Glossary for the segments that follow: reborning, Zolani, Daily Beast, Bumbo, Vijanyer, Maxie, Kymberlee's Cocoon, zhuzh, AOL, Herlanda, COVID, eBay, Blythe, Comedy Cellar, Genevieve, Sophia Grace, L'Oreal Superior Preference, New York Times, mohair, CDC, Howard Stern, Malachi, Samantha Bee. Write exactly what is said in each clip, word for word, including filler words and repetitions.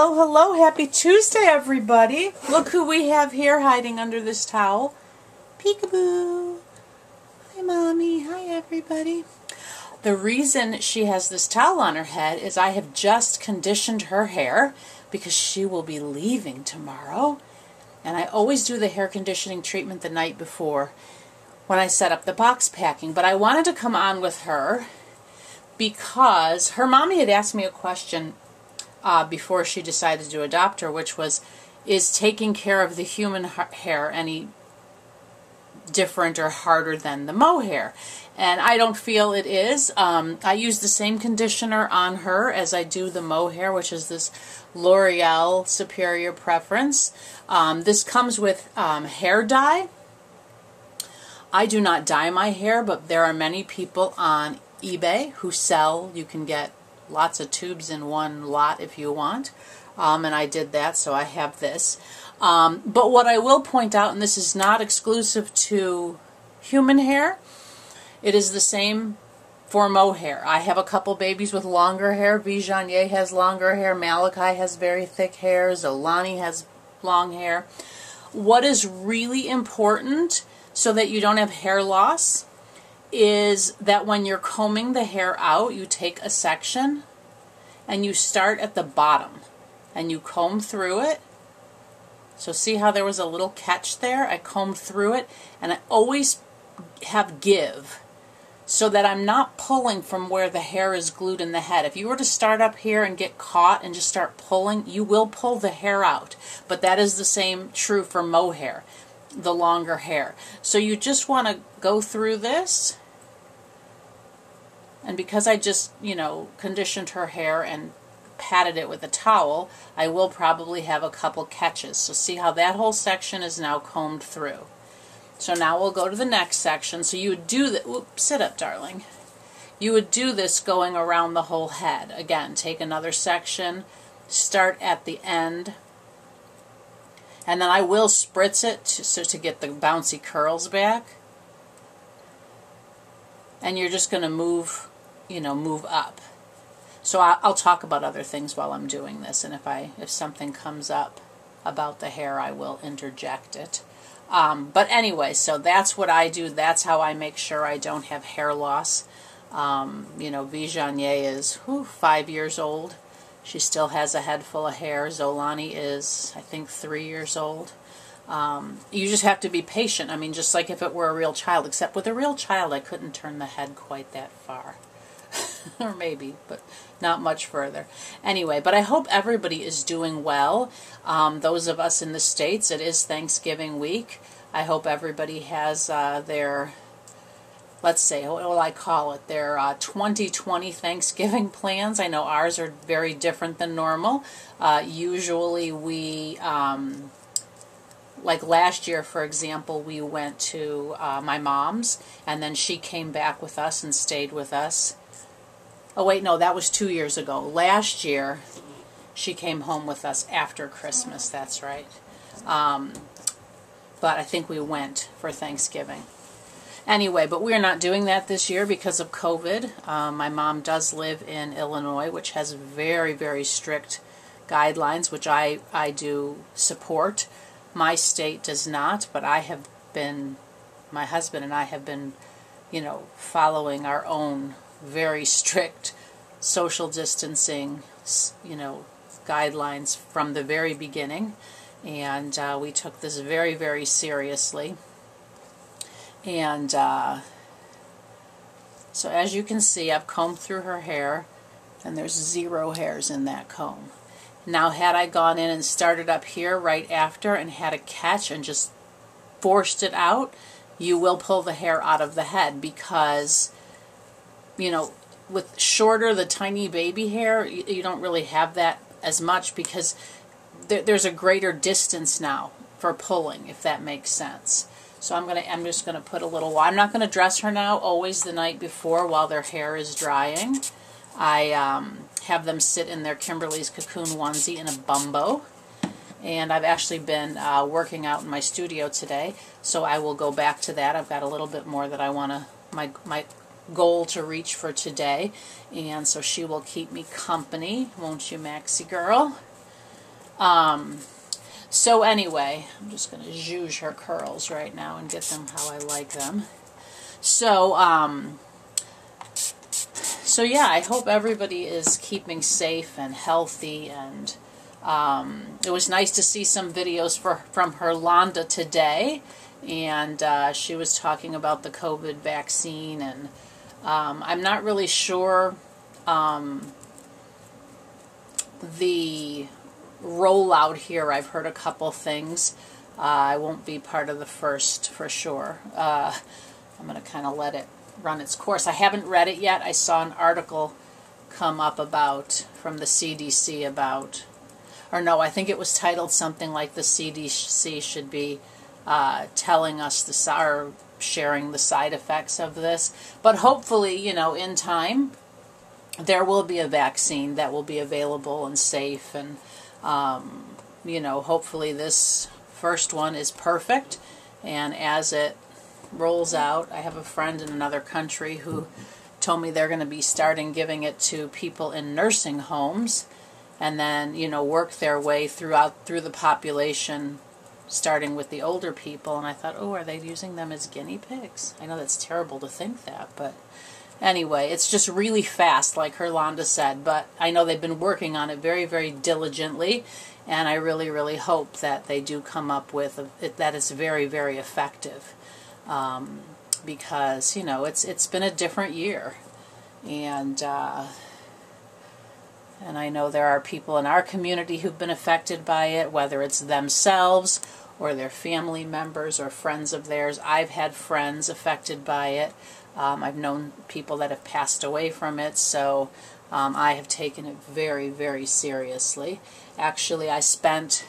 Hello, hello. Happy Tuesday, everybody. Look who we have here hiding under this towel. Peekaboo. Hi, Mommy. Hi, everybody. The reason she has this towel on her head is I have just conditioned her hair because she will be leaving tomorrow. And I always do the hair conditioning treatment the night before when I set up the box packing. But I wanted to come on with her because her mommy had asked me a question Uh, before she decided to adopt her, which was, is taking care of the human ha hair any different or harder than the mohair? And I don't feel it is. Um, I use the same conditioner on her as I do the mohair, which is this L'Oreal Superior Preference. Um, this comes with um, hair dye. I do not dye my hair, but there are many people on eBay who sell. You can get lots of tubes in one lot if you want, um, and I did that, so I have this. Um, but what I will point out, and this is not exclusive to human hair, it is the same for mohair. I have a couple babies with longer hair. Vijanyer has longer hair. Malachi has very thick hair. Zolani has long hair. What is really important so that you don't have hair loss is that when you're combing the hair out, you take a section and you start at the bottom and you comb through it. So see how there was a little catch there? I combed through it, and I always have give so that I'm not pulling from where the hair is glued in the head. If you were to start up here and get caught and just start pulling, you will pull the hair out. But that is the same true for mohair, the longer hair. So you just want to go through this, and because I just, you know, conditioned her hair and patted it with a towel, I will probably have a couple catches. So see how that whole section is now combed through. So now we'll go to the next section. So you would do that. Oops, sit up, darling. You would do this going around the whole head. Again, take another section, start at the end. And then I will spritz it to, so to get the bouncy curls back. And you're just going to move, you know, move up. So I'll, I'll talk about other things while I'm doing this. And if I if something comes up about the hair, I will interject it. Um, but anyway, so that's what I do. That's how I make sure I don't have hair loss. Um, you know, Vijanyer is whew, five years old. She still has a head full of hair. Zolani is, I think, three years old. Um, you just have to be patient. I mean, just like if it were a real child, except with a real child, I couldn't turn the head quite that far. Or maybe, but not much further. Anyway, but I hope everybody is doing well. Um, those of us in the States, it is Thanksgiving week. I hope everybody has uh, their... let's say, what will I call it, their uh, twenty twenty Thanksgiving plans. I know ours are very different than normal. Uh, usually we, um, like last year, for example, we went to uh, my mom's, and then she came back with us and stayed with us. Oh, wait, no, that was two years ago. Last year, she came home with us after Christmas, that's right. Um, but I think we went for Thanksgiving. Anyway, but we're not doing that this year because of COVID. Um, my mom does live in Illinois, which has very, very strict guidelines, which I, I do support. My state does not, but I have been, my husband and I have been, you know, following our own very strict social distancing, you know, guidelines from the very beginning. And uh, we took this very, very seriously. And uh, so as you can see, I've combed through her hair, and there's zero hairs in that comb. Now, had I gone in and started up here right after and had a catch and just forced it out, you will pull the hair out of the head because, you know, with shorter, the tiny baby hair, you, you don't really have that as much because there, there's a greater distance now for pulling, if that makes sense. So I'm gonna. I'm just gonna put a little. I'm not gonna dress her now. Always the night before, while their hair is drying, I um, have them sit in their Kymberlee's Cocoon onesie in a bumbo. And I've actually been uh, working out in my studio today, so I will go back to that. I've got a little bit more that I wanna. My my goal to reach for today, and so she will keep me company, won't you, Maxie girl? Um, so anyway, I'm just going to zhuzh her curls right now and get them how I like them. So, um, so yeah, I hope everybody is keeping safe and healthy, and um, it was nice to see some videos for, from Herlanda today, and uh, she was talking about the COVID vaccine, and um, I'm not really sure um, the rollout here. I've heard a couple things. Uh, I won't be part of the first for sure. Uh, I'm going to kind of let it run its course. I haven't read it yet. I saw an article come up about, from the C D C about, or no, I think it was titled something like the C D C should be uh, telling us the, or sharing the side effects of this. But hopefully, you know, in time, there will be a vaccine that will be available and safe, and, um, you know, hopefully this first one is perfect, and as it rolls out. I have a friend in another country who told me they're going to be starting giving it to people in nursing homes, and then, you know, work their way throughout through the population, starting with the older people. And I thought, oh, are they using them as guinea pigs? I know that's terrible to think that, but anyway, it's just really fast, like Herlanda said, but I know they've been working on it very, very diligently, and I really, really hope that they do come up with a, that it's very, very effective. Um, because, you know, it's it's been a different year, and uh, and I know there are people in our community who've been affected by it, whether it's themselves or their family members or friends of theirs. I've had friends affected by it. Um, I've known people that have passed away from it, so um, I have taken it very, very seriously. Actually, I spent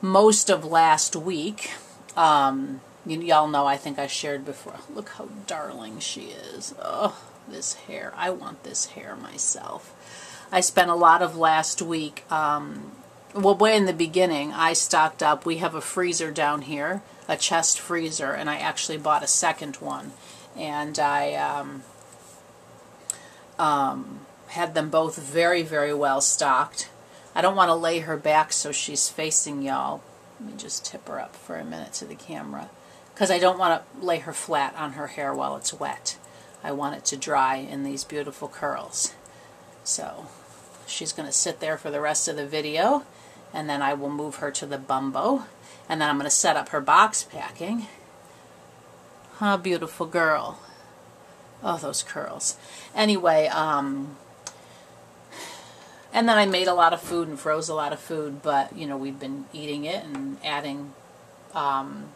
most of last week. Um, Y'all know, I think I shared before. Look how darling she is. Oh, this hair. I want this hair myself. I spent a lot of last week, um, well, way in the beginning, I stocked up. We have a freezer down here, a chest freezer, and I actually bought a second one. And I um, um, had them both very, very well stocked. I don't want to lay her back so she's facing y'all. Let me just tip her up for a minute to the camera, because I don't want to lay her flat on her hair while it's wet. I want it to dry in these beautiful curls. So she's going to sit there for the rest of the video, and then I will move her to the bumbo, and then I'm going to set up her box packing. Huh, beautiful girl. Oh, those curls. Anyway, um, and then I made a lot of food and froze a lot of food, but, you know, we've been eating it and adding, um,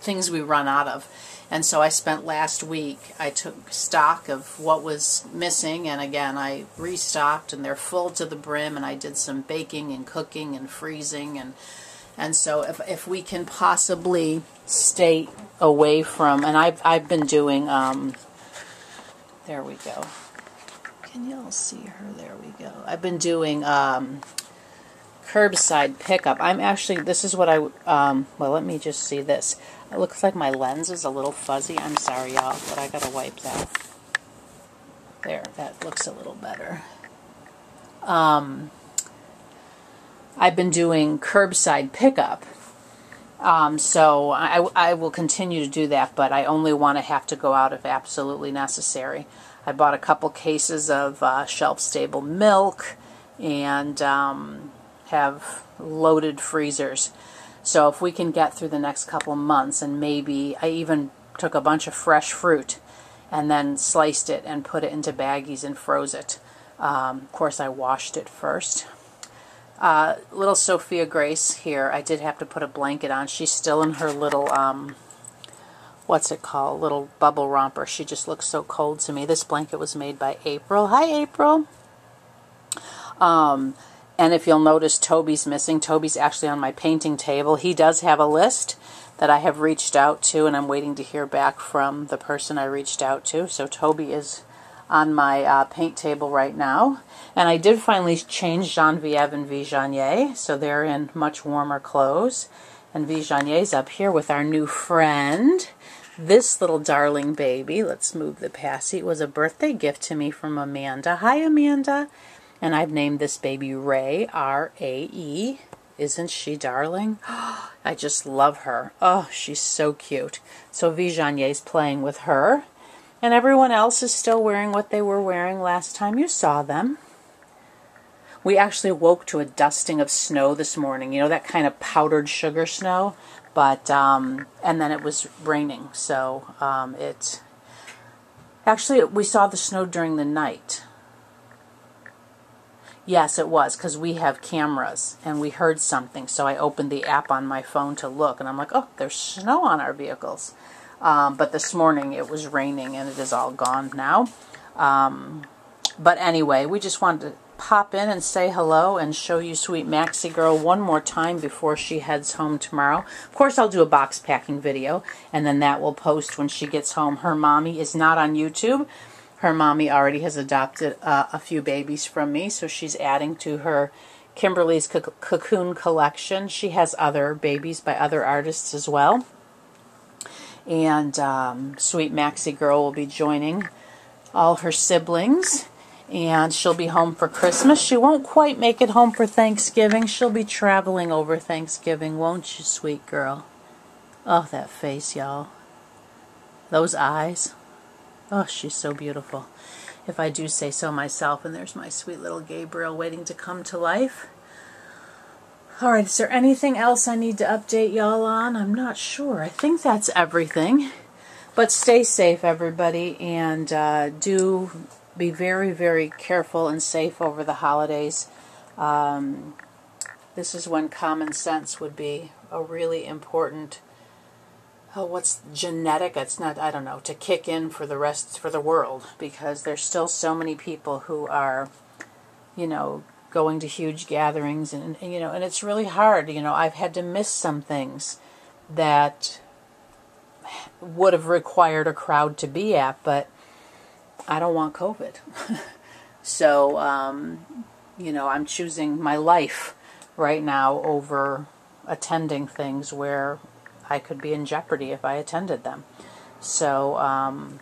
things we run out of. And so I spent last week, I took stock of what was missing, and again, I restocked, and they're full to the brim, and I did some baking and cooking and freezing, and and so if, if we can possibly stay away from, and I've, I've been doing, um, there we go, can y'all see her, there we go, I've been doing, um, curbside pickup. I'm actually, this is what I, um, well, let me just see this. It looks like my lens is a little fuzzy. I'm sorry, y'all, but I gotta wipe that. There, that looks a little better. Um, I've been doing curbside pickup. Um, so I, I will continue to do that, but I only want to have to go out if absolutely necessary. I bought a couple cases of uh, shelf-stable milk, and um, have loaded freezers. So if we can get through the next couple months, and maybe I even took a bunch of fresh fruit and then sliced it and put it into baggies and froze it. Um, of course, I washed it first. Uh, little Sophia Grace here, I did have to put a blanket on. She's still in her little, um, what's it called, little bubble romper. She just looks so cold to me. This blanket was made by April. Hi, April. Um... And if you'll notice, Toby's missing. Toby's actually on my painting table. He does have a list that I have reached out to, and I'm waiting to hear back from the person I reached out to. So Toby is on my uh, paint table right now. And I did finally change Genevieve and Vijanyer, so they're in much warmer clothes. And Vijanier's up here with our new friend. This little darling baby, let's move the passy, was a birthday gift to me from Amanda. Hi, Amanda. And I've named this baby Rae, R A E. Isn't she darling? Oh, I just love her. Oh, she's so cute. So Vijanier's playing with her. And everyone else is still wearing what they were wearing last time you saw them. We actually woke to a dusting of snow this morning. You know, that kind of powdered sugar snow. But, um, and then it was raining. So, um, it... Actually, we saw the snow during the night. Yes, it was, because we have cameras, and we heard something, so I opened the app on my phone to look, and I'm like, oh, there's snow on our vehicles. Um, but this morning, it was raining, and it is all gone now. Um, but anyway, we just wanted to pop in and say hello and show you Sweet Maxie Girl one more time before she heads home tomorrow. Of course, I'll do a box packing video, and then that will post when she gets home. Her mommy is not on YouTube. Her mommy already has adopted uh, a few babies from me, so she's adding to her Kymberlee's co Cocoon collection. She has other babies by other artists as well. And um, Sweet Maxie Girl will be joining all her siblings, and she'll be home for Christmas. She won't quite make it home for Thanksgiving. She'll be traveling over Thanksgiving, won't you, sweet girl? Oh, that face, y'all. Those eyes. Oh, she's so beautiful, if I do say so myself. And there's my sweet little Gabriel waiting to come to life. All right, is there anything else I need to update y'all on? I'm not sure. I think that's everything. But stay safe, everybody, and uh, do be very, very careful and safe over the holidays. Um, this is when common sense would be a really important Oh, what's genetic? It's not, I don't know, to kick in for the rest, for the world, because there's still so many people who are, you know, going to huge gatherings, and, and you know, and it's really hard. You know, I've had to miss some things that would have required a crowd to be at, but I don't want COVID. So, um, you know, I'm choosing my life right now over attending things where I could be in jeopardy if I attended them. So, um,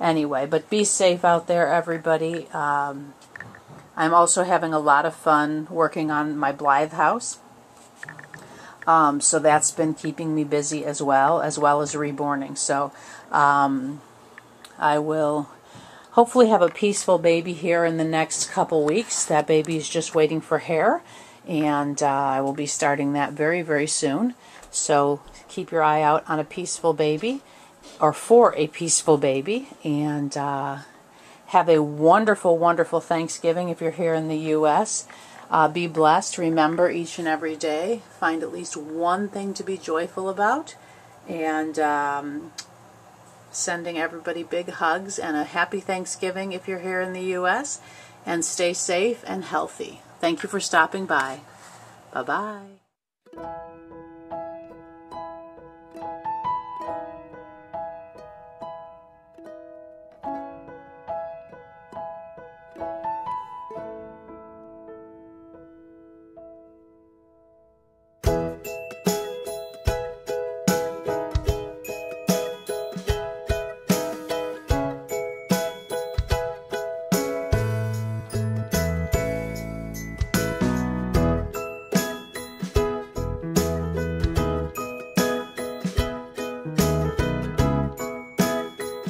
anyway, but be safe out there, everybody. Um, I'm also having a lot of fun working on my Blythe house. Um, so that's been keeping me busy as well, as well as reborning. So um, I will hopefully have a peaceful baby here in the next couple weeks. That baby is just waiting for hair, and uh, I will be starting that very, very soon. So keep your eye out on a peaceful baby, or for a peaceful baby, and uh, have a wonderful, wonderful Thanksgiving if you're here in the U S Uh, be blessed. Remember, each and every day, find at least one thing to be joyful about, and um, sending everybody big hugs and a happy Thanksgiving if you're here in the U S, and stay safe and healthy. Thank you for stopping by. Bye-bye. Thank you.